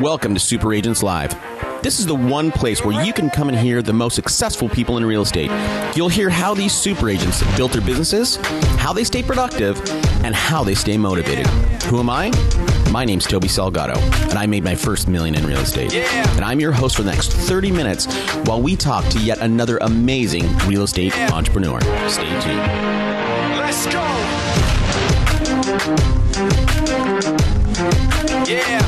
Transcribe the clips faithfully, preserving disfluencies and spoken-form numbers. Welcome to Super Agents Live. This is the one place where you can come and hear the most successful people in real estate. You'll hear how these super agents have built their businesses, how they stay productive, and how they stay motivated. Who am I? My name's Toby Salgado, and I made my first million in real estate. Yeah. And I'm your host for the next thirty minutes while we talk to yet another amazing real estate yeah. entrepreneur. Stay tuned. Let's go. Yeah.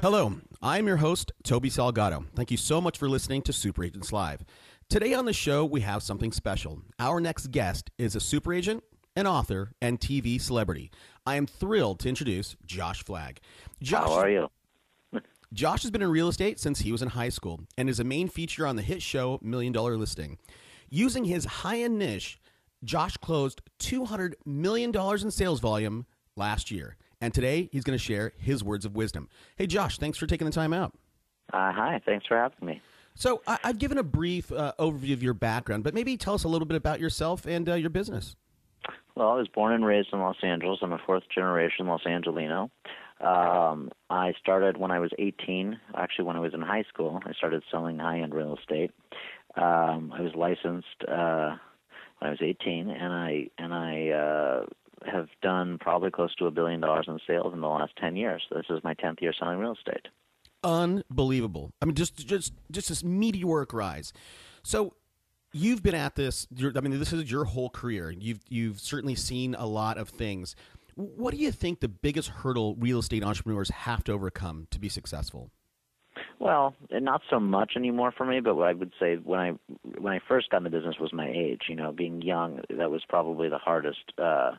Hello. I'm your host, Toby Salgado. Thank you so much for listening to Super Agents Live. Today on the show, we have something special. Our next guest is a super agent, an author, and T V celebrity. I am thrilled to introduce Josh Flagg. Josh, how are you? Josh has been in real estate since he was in high school and is a main feature on the hit show Million Dollar Listing. Using his high-end niche, Josh closed two hundred million dollars in sales volume last year. And today, he's going to share his words of wisdom. Hey, Josh, thanks for taking the time out. Uh, hi, thanks for having me. So I, I've given a brief uh, overview of your background, but maybe tell us a little bit about yourself and uh, your business. Well, I was born and raised in Los Angeles. I'm a fourth-generation Los Angelino. Um, I started when I was eighteen. Actually, when I was in high school, I started selling high-end real estate. Um, I was licensed uh, when I was eighteen, and I and I. Uh, have done probably close to a billion dollars in sales in the last ten years. So this is my tenth year selling real estate. Unbelievable. I mean, just, just, just this meteoric rise. So you've been at this, you're, I mean, this is your whole career. You've, you've certainly seen a lot of things. What do you think the biggest hurdle real estate entrepreneurs have to overcome to be successful? Well, not so much anymore for me, but what I would say when I when I first got into business was my age. You know, being young, that was probably the hardest uh,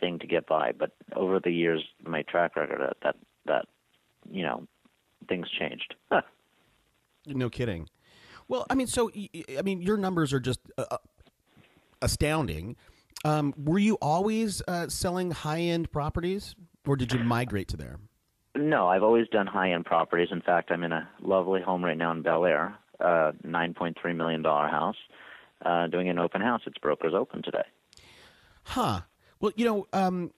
thing to get by. But over the years, my track record, uh, that, that you know, things changed. Huh. No kidding. Well, I mean, so, I mean, your numbers are just uh, astounding. Um, were you always uh, selling high-end properties, or did you migrate to there? No, I've always done high-end properties. In fact, I'm in a lovely home right now in Bel Air, a nine point three million dollars house, uh, doing an open house. It's Brokers Open today. Huh. Well, you know, um,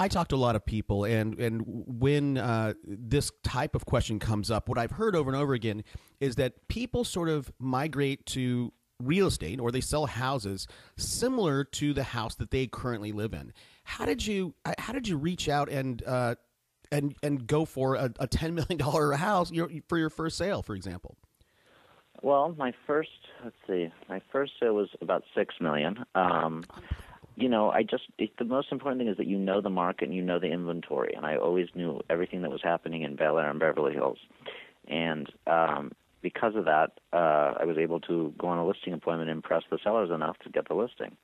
I talk to a lot of people, and, and when uh, this type of question comes up, what I've heard over and over again is that people sort of migrate to real estate, or they sell houses similar to the house that they currently live in. How did you, how did you reach out and uh, – and and go for a, a ten million dollars house for your first sale, for example? Well, my first, let's see, my first sale was about six million dollars. Um, you know, I just, it, the most important thing is that you know the market and you know the inventory. And I always knew everything that was happening in Bel Air and Beverly Hills. And um, because of that, uh, I was able to go on a listing appointment and impress the sellers enough to get the listing.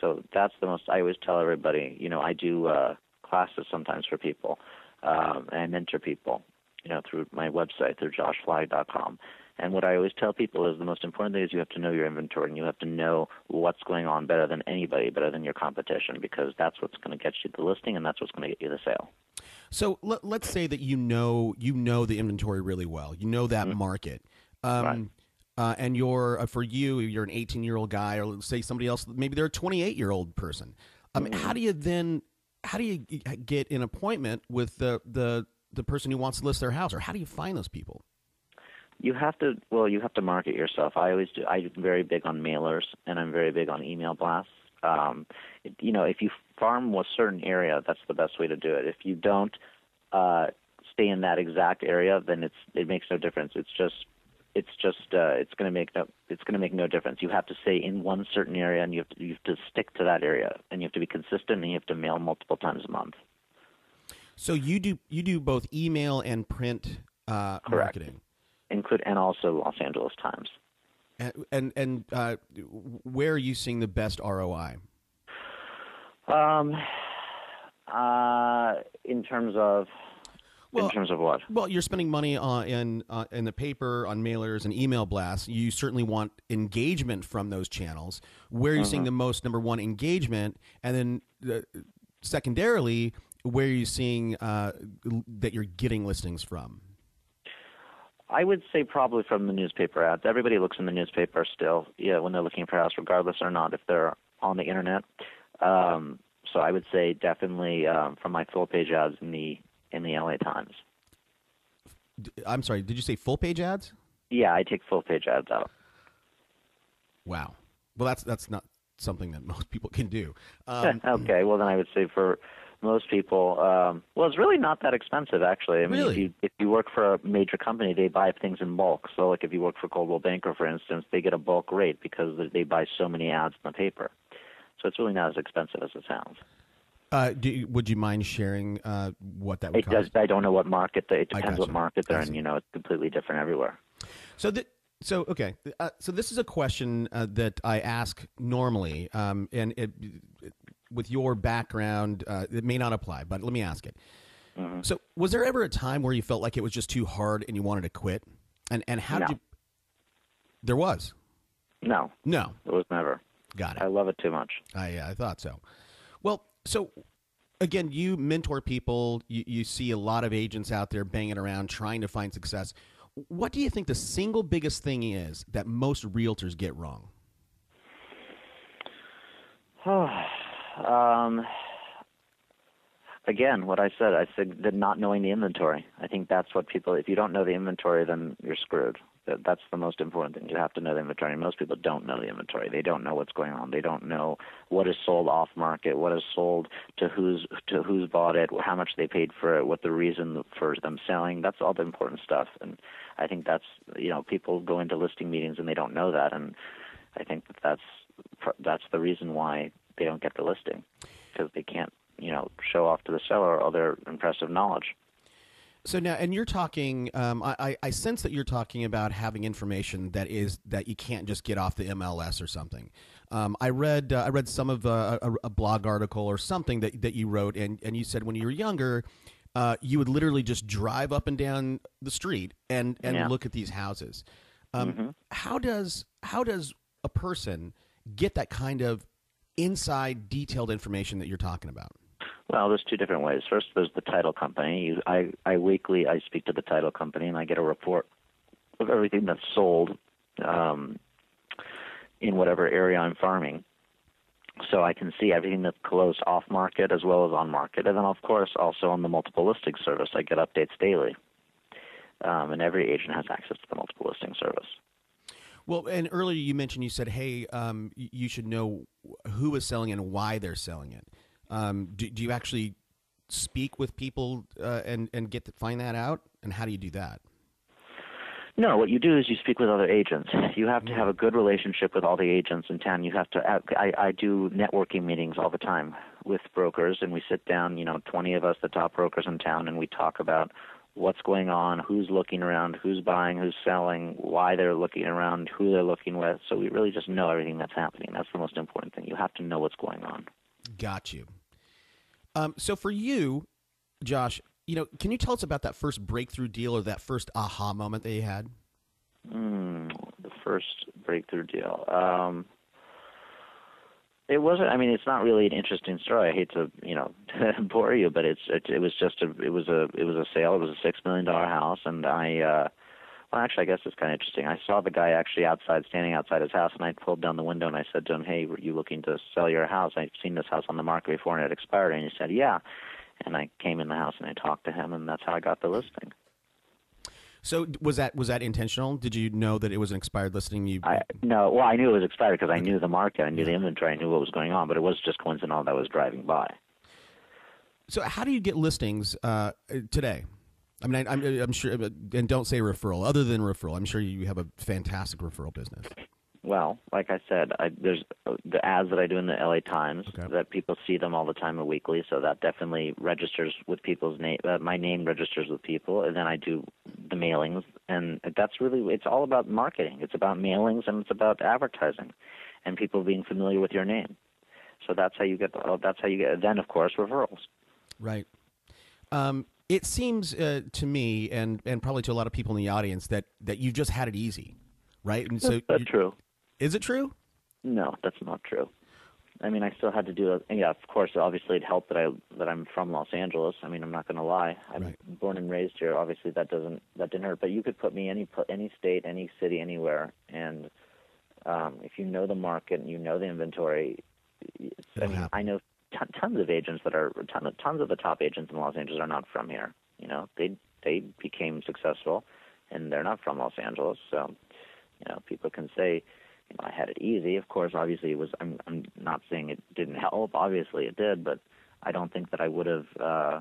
So that's the most, I always tell everybody, you know, I do, uh, classes sometimes for people, um, and I mentor people, you know, through my website, through Josh Flagg dot com. And what I always tell people is the most important thing is you have to know your inventory, and you have to know what's going on better than anybody, better than your competition, because that's what's going to get you the listing, and that's what's going to get you the sale. So let, let's say that you know you know the inventory really well. You know that mm-hmm. market. Um, right. Uh, and you're uh, for you, you're an eighteen-year-old guy, or let's say somebody else, maybe they're a twenty-eight-year-old person. Um, mm-hmm. How do you then... How do you get an appointment with the, the, the person who wants to list their house, or how do you find those people? You have to, well, you have to market yourself. I always do. I'm very big on mailers, and I'm very big on email blasts. Um, it, you know, if you farm a certain area, that's the best way to do it. If you don't uh, stay in that exact area, then it's, it makes no difference. It's just, it's just, uh, it's going to make no, it's going to make no difference. You have to stay in one certain area, and you have to, you have to stick to that area, and you have to be consistent, and you have to mail multiple times a month. So you do, you do both email and print uh, marketing, include and also Los Angeles Times. And and, and uh, where are you seeing the best R O I? Um, uh, in terms of. Well, in terms of what? Well, you're spending money on, in uh, in the paper, on mailers and email blasts. You certainly want engagement from those channels. Where are you uh-huh. seeing the most, number one, engagement? And then uh, secondarily, where are you seeing uh, that you're getting listings from? I would say probably from the newspaper ads. Everybody looks in the newspaper still, yeah, when they're looking for a house, regardless or not if they're on the Internet. Um, so I would say definitely um, from my full-page ads in the in the L A Times. I'm sorry, did you say full page ads? Yeah, I take full page ads out. Wow. Well, that's that's not something that most people can do. Um, okay. Well, then I would say for most people, um, well, it's really not that expensive, actually. I mean, really? if you if you work for a major company, they buy things in bulk. So, like, if you work for Coldwell Banker, for instance, they get a bulk rate because they buy so many ads in the paper. So it's really not as expensive as it sounds. Uh, do you, would you mind sharing uh, what that would cost? Does, I don't know what market. They, it depends what market they're in. You know, it's completely different everywhere. So, the, so okay. Uh, so this is a question uh, that I ask normally, um, and it, it, with your background, uh, it may not apply, but let me ask it. Mm-hmm. So was there ever a time where you felt like it was just too hard and you wanted to quit? And and how no. did you... There was? No. No. It was never. Got it. I love it too much. I, uh, I thought so. Well, so again, you mentor people. You, you see a lot of agents out there banging around trying to find success. What do you think the single biggest thing is that most realtors get wrong? um, again, what I said, I said that not knowing the inventory. I think that's what people, if you don't know the inventory, then you're screwed. That's the most important thing. You have to know the inventory. Most people don't know the inventory. They don't know what's going on. They don't know what is sold off market, what is sold to who's to who's bought it, how much they paid for it, what the reason for them selling. That's all the important stuff. And I think that's, you know, people go into listing meetings and they don't know that. And I think that that's that's the reason why they don't get the listing, because they can't, you know, show off to the seller all their impressive knowledge. So now, and you're talking, um, I, I sense that you're talking about having information that is, that you can't just get off the M L S or something. Um, I read, uh, I read some of uh, a, a blog article or something that, that you wrote, and, and you said when you were younger, uh, you would literally just drive up and down the street and, and yeah. look at these houses. Um, mm-hmm. How does, how does a person get that kind of inside detailed information that you're talking about? Well, there's two different ways. First, there's the title company. You, I, I weekly I speak to the title company, and I get a report of everything that's sold um, in whatever area I'm farming. So I can see everything that's closed off market as well as on market. And then, of course, also on the multiple listing service, I get updates daily. Um, and every agent has access to the multiple listing service. Well, and earlier you mentioned, you said, hey, um, you should know who is selling and why they're selling it. Um, do, do you actually speak with people uh, and, and get to find that out? And how do you do that? No, what you do is you speak with other agents. You have to have a good relationship with all the agents in town. You have to. I, I do networking meetings all the time with brokers, and we sit down, you know, twenty of us, the top brokers in town, and we talk about what's going on, who's looking around, who's buying, who's selling, why they're looking around, who they're looking with. So we really just know everything that's happening. That's the most important thing. You have to know what's going on. Got you. Um, so for you, Josh, you know, can you tell us about that first breakthrough deal or that first aha moment that you had? Mm, the first breakthrough deal. Um, it wasn't, I mean, it's not really an interesting story. I hate to, you know, bore you, but it's, it, it was just a, it was a, it was a sale. It was a six million dollar house. And I, uh, well, actually, I guess it's kind of interesting. I saw the guy actually outside, standing outside his house, and I pulled down the window and I said to him, hey, were you looking to sell your house? I've seen this house on the market before and it expired. And he said, yeah. And I came in the house and I talked to him, and that's how I got the listing. So was that was that intentional? Did you know that it was an expired listing? You I, No. Well, I knew it was expired because I okay. knew the market. I knew the inventory. I knew what was going on, but it was just coincidental that I was driving by. So how do you get listings uh, today? I mean, I, I'm, I'm sure, and don't say referral. Other than referral, I'm sure you have a fantastic referral business. Well, like I said, I, there's the ads that I do in the L A Times okay. that people see them all the time and weekly, so that definitely registers with people's name. Uh, my name registers with people, and then I do the mailings, and that's really, it's all about marketing. It's about mailings, and it's about advertising, and people being familiar with your name. So that's how you get. The, that's how you get. Then, of course, referrals. Right. Um, It seems uh, to me, and, and probably to a lot of people in the audience, that, that you've just had it easy, right? And so that's true. Is it true? No, that's not true. I mean, I still had to do – yeah, of course, obviously it helped that, I, that I'm from Los Angeles. I mean, I'm not going to lie. I'm right. born and raised here. Obviously, that doesn't – that didn't hurt. But you could put me any any state, any city, anywhere. And um, if you know the market and you know the inventory – I mean, happen. I know – T- tons of agents that are ton of, tons of the top agents in Los Angeles are not from here. You know, they they became successful, and they're not from Los Angeles. So, you know, people can say, you know, I had it easy. Of course, obviously, it was. I'm, I'm not saying it didn't help. Obviously, it did, but I don't think that I would have uh,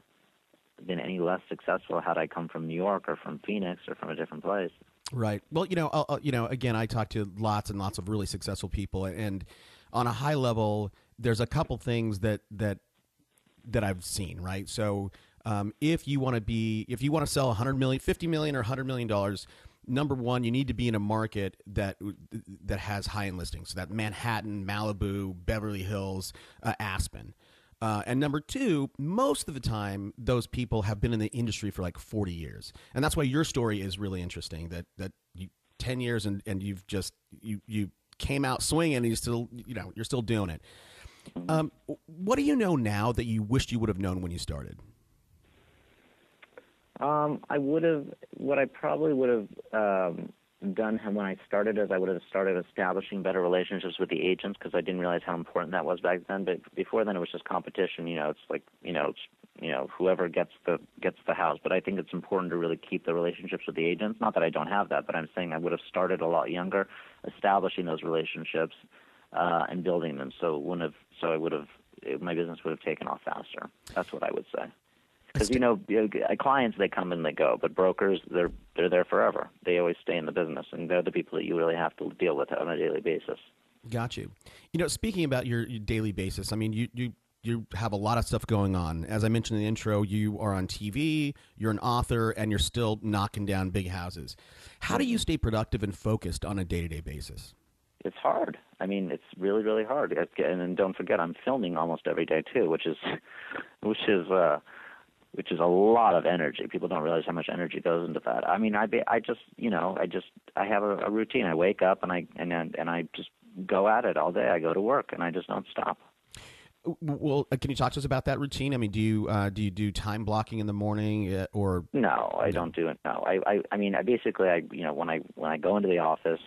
been any less successful had I come from New York or from Phoenix or from a different place. Right. Well, you know, uh, you know, again, I talked to lots and lots of really successful people, and on a high level, there's a couple things that that that I've seen. Right. So, um, if you want to be, if you want to sell a hundred million, fifty million, or a hundred million dollars. Number one, you need to be in a market that that has high-end listings, so that Manhattan, Malibu, Beverly Hills, uh, Aspen. Uh, and number two, most of the time, those people have been in the industry for like forty years, and that's why your story is really interesting. That that you, ten years and and you've just you you came out swinging, and you still you know you're still doing it. Um, what do you know now that you wished you would have known when you started? Um, I would have, what I probably would have um, done when I started is I would have started establishing better relationships with the agents, because I didn't realize how important that was back then. But before then, it was just competition. You know, it's like, you know, it's, you know, whoever gets the gets the house. But I think it's important to really keep the relationships with the agents. Not that I don't have that, but I'm saying I would have started a lot younger, establishing those relationships uh, and building them. So wouldn't have, so I would have, it, my business would have taken off faster. That's what I would say. Because, you know, clients, they come and they go, but brokers, they're they're there forever. They always stay in the business, and they're the people that you really have to deal with on a daily basis. Got you. You know, speaking about your, your daily basis, I mean, you, you, you have a lot of stuff going on. As I mentioned in the intro, you are on T V, you're an author, and you're still knocking down big houses. How do you stay productive and focused on a day-to-day basis? It's hard. I mean, it's really, really hard. And then don't forget, I'm filming almost every day, too, which is which is uh, – which is a lot of energy. People don't realize how much energy goes into that. I mean, I, be, I just, you know, I just, I have a, a routine. I wake up and I, and, and I just go at it all day. I go to work and I just don't stop. Well, can you talk to us about that routine? I mean, do you, uh, do you do time blocking in the morning or? No, I don't do it. No, I, I, I mean, I basically, I, you know, when I, when I go into the office,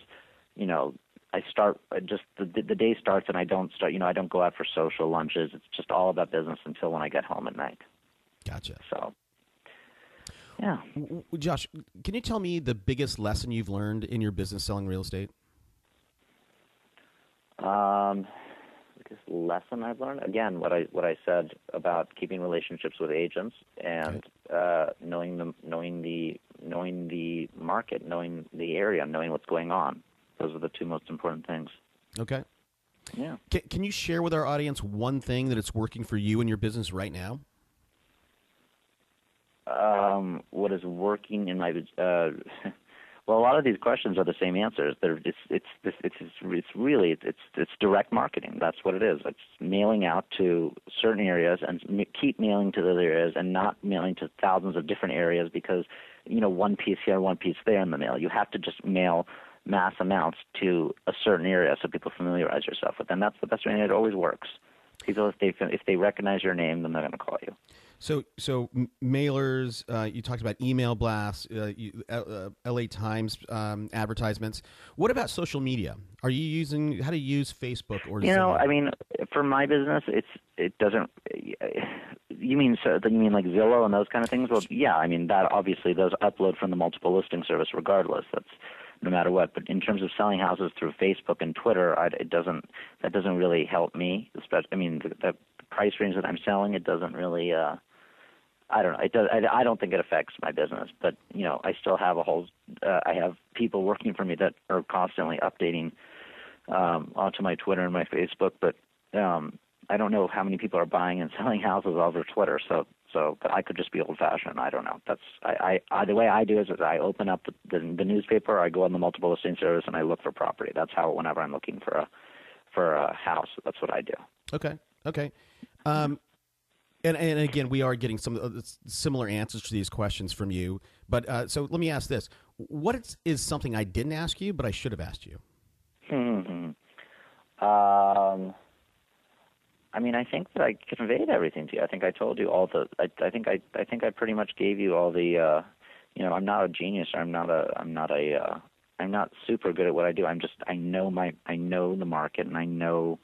you know, I start just the, the day starts and I don't start, you know, I don't go out for social lunches. It's just all about business until when I get home at night. Gotcha. So, yeah. Josh, can you tell me the biggest lesson you've learned in your business selling real estate? Um, biggest lesson I've learned? Again, what I what I said about keeping relationships with agents and right. uh, knowing the knowing the knowing the market, knowing the area, knowing what's going on. Those are the two most important things. Okay. Yeah. Can, can you share with our audience one thing that it's working for you in your business right now? Um, what is working in my, uh, well, a lot of these questions are the same answers. They're just, it's, it's, it's, it's really, it's, it's direct marketing. That's what it is. It's mailing out to certain areas and keep mailing to those areas and not mailing to thousands of different areas because, you know, one piece here, one piece there in the mail. You have to just mail mass amounts to a certain area so people familiarize yourself with them. That's the best way, and it always works. People, if they, if they recognize your name, then they're going to call you. So, so mailers. Uh, you talked about email blasts, uh, you, uh, L A Times um, advertisements. What about social media? Are you using how to use Facebook or? You Zillow? Know, I mean, for my business, it's it doesn't. You mean so? You mean like Zillow and those kind of things? Well, yeah. I mean that obviously those upload from the multiple listing service, regardless. That's no matter what. But in terms of selling houses through Facebook and Twitter, I, it doesn't. That doesn't really help me. Especially, I mean, the, the price range that I'm selling, it doesn't really. Uh, I don't know. It does, I, I don't think it affects my business, but you know, I still have a whole. Uh, I have people working for me that are constantly updating um, onto my Twitter and my Facebook, but um, I don't know how many people are buying and selling houses over Twitter. So, so but I could just be old-fashioned. I don't know. That's I, I, I. The way I do is, is I open up the, the, the newspaper, I go on the multiple listing service, and I look for property. That's how whenever I'm looking for a for a house, that's what I do. Okay. Okay. Um, And, and again, we are getting some similar answers to these questions from you. But uh, so let me ask this. What is, is something I didn't ask you, but I should have asked you? Hmm. Um, I mean, I think that I conveyed everything to you. I think I told you all the I, I think I, I think I pretty much gave you all the uh, you know, I'm not a genius. I'm not a I'm not a uh, I'm not super good at what I do. I'm just I know my I know the market and I know.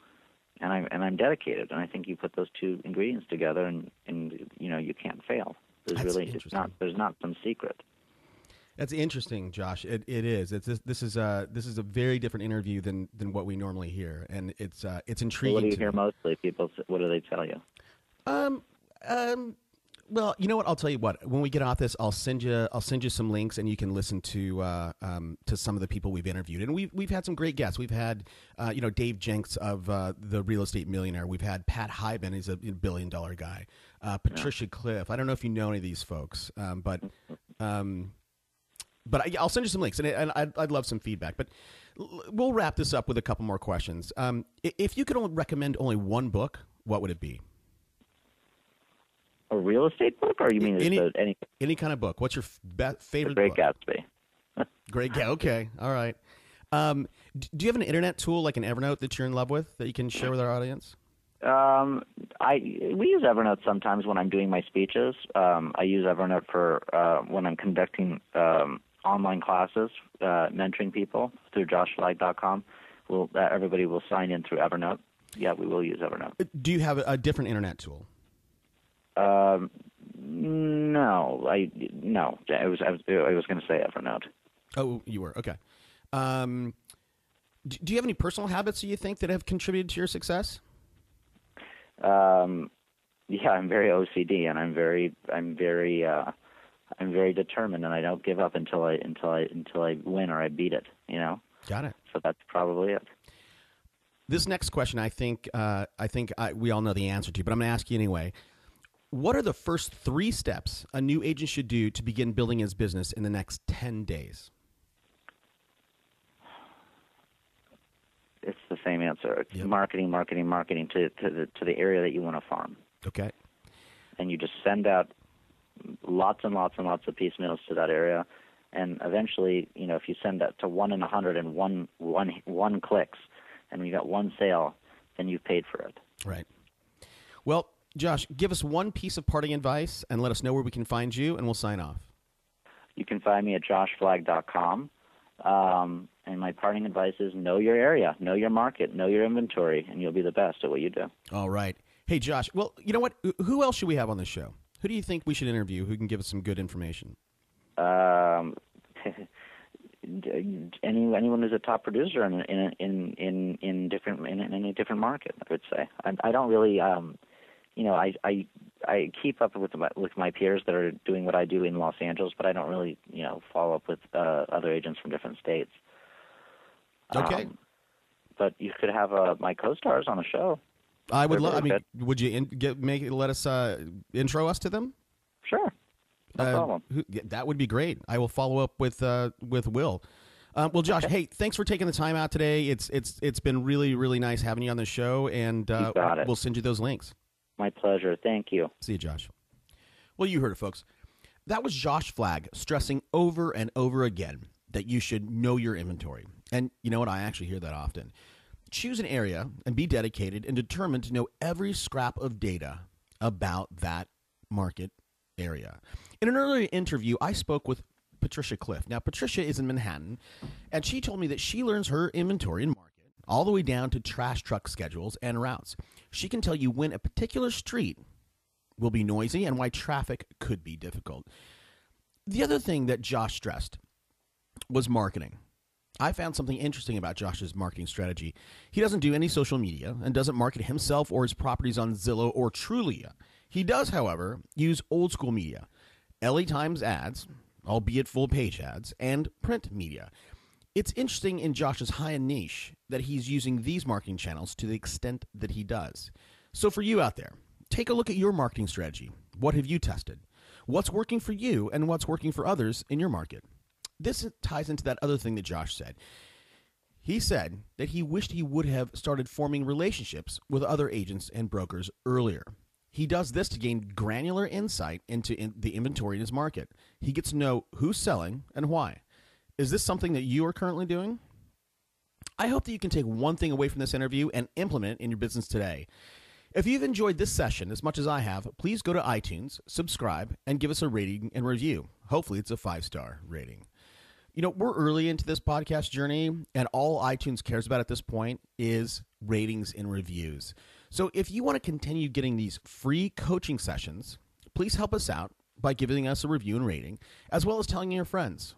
And I'm and I'm dedicated, and I think you put those two ingredients together, and, and you know you can't fail. There's That's really it's not there's not some secret. That's interesting, Josh. It it is. It's this, this is a this is a very different interview than than what we normally hear, and it's uh, it's intriguing. Well, what do you hear me. mostly? People, what do they tell you? Um um. Well, you know what? I'll tell you what. When we get off this, I'll send you. I'll send you some links, and you can listen to uh, um, to some of the people we've interviewed. And we've we've had some great guests. We've had, uh, you know, Dave Jenks of uh, the Real Estate Millionaire. We've had Pat Hyben. He's a billion dollar guy. Uh, Patricia Cliff. I don't know if you know any of these folks, um, but um, but I, I'll send you some links, and, and I'd, I'd love some feedback. But we'll wrap this up with a couple more questions. Um, if you could only recommend only one book, what would it be? A real estate book, or you mean any a, any, any kind of book? What's your f- be- favorite book? Great Gatsby. Great Gatsby. Okay, all right. Um, do you have an internet tool like an Evernote that you're in love with that you can share with our audience? Um, I we use Evernote sometimes when I'm doing my speeches. Um, I use Evernote for uh, when I'm conducting um, online classes, uh, mentoring people through Josh Flagg dot com. We'll uh, everybody will sign in through Evernote. Yeah, we will use Evernote. Do you have a, a different internet tool? Um, no, I, no, I was, I was, I was going to say Evernote. Oh, you were. Okay. Um, do you have any personal habits that you think that have contributed to your success? Um, yeah, I'm very O C D and I'm very, I'm very, uh, I'm very determined, and I don't give up until I, until I, until I win or I beat it, you know? Got it. So that's probably it. This next question, I think, uh, I think I, we all know the answer to, but I'm going to ask you anyway. What are the first three steps a new agent should do to begin building his business in the next ten days? It's the same answer. It's yep. marketing, marketing, marketing to, to, the, to the area that you want to farm. Okay. And you just send out lots and lots and lots of piecemeals to that area. And eventually, you know, if you send that to one in a hundred and one, one, one clicks and you got one sale, then you've paid for it. Right. Well, Josh, give us one piece of parting advice and let us know where we can find you, and we'll sign off. You can find me at Josh Flagg dot com. Um, and my parting advice is know your area, know your market, know your inventory, and you'll be the best at what you do. All right. Hey, Josh, well, you know what? Who else should we have on the show? Who do you think we should interview who can give us some good information? Um, any, anyone who's a top producer in in in, in, in different in, in any different market, I would say. I, I don't really... Um, You know, I, I I keep up with my, with my peers that are doing what I do in Los Angeles, but I don't really, you know, follow up with uh, other agents from different states. Okay. Um, but you could have uh, my co-stars on the show. I would love. I mean, would you in, get, make let us uh, intro us to them? Sure. No uh, problem. Who, that would be great. I will follow up with uh, with Will. Um, well, Josh, okay. Hey, thanks for taking the time out today. It's it's it's been really really nice having you on the show, and uh, we'll send you those links. My pleasure. Thank you. See you, Josh. Well, you heard it, folks. That was Josh Flagg stressing over and over again that you should know your inventory. And you know what? I actually hear that often. Choose an area and be dedicated and determined to know every scrap of data about that market area. In an earlier interview, I spoke with Patricia Cliff. Now, Patricia is in Manhattan, and she told me that she learns her inventory in market all the way down to trash truck schedules and routes. She can tell you when a particular street will be noisy and why traffic could be difficult. The other thing that Josh stressed was marketing. I found something interesting about Josh's marketing strategy. He doesn't do any social media and doesn't market himself or his properties on Zillow or Trulia. He does, however, use old school media, L A Times ads, albeit full page ads, and print media. It's interesting in Josh's high-end niche that he's using these marketing channels to the extent that he does. So for you out there, take a look at your marketing strategy. What have you tested? What's working for you and what's working for others in your market? This ties into that other thing that Josh said. He said that he wished he would have started forming relationships with other agents and brokers earlier. He does this to gain granular insight into in the inventory in his market. He gets to know who's selling and why. Is this something that you are currently doing? I hope that you can take one thing away from this interview and implement in your business today. If you've enjoyed this session as much as I have, please go to iTunes, subscribe, and give us a rating and review. Hopefully it's a five-star rating. You know, we're early into this podcast journey, and all iTunes cares about at this point is ratings and reviews. So if you want to continue getting these free coaching sessions, please help us out by giving us a review and rating, as well as telling your friends.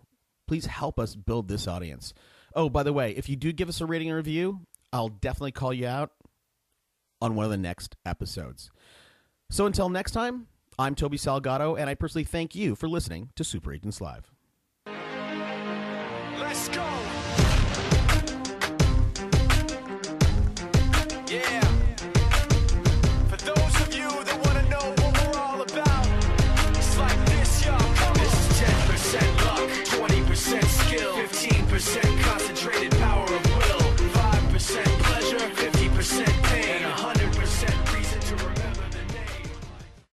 Please help us build this audience. Oh, by the way, if you do give us a rating and review, I'll definitely call you out on one of the next episodes. So until next time, I'm Toby Salgado, and I personally thank you for listening to Super Agents Live.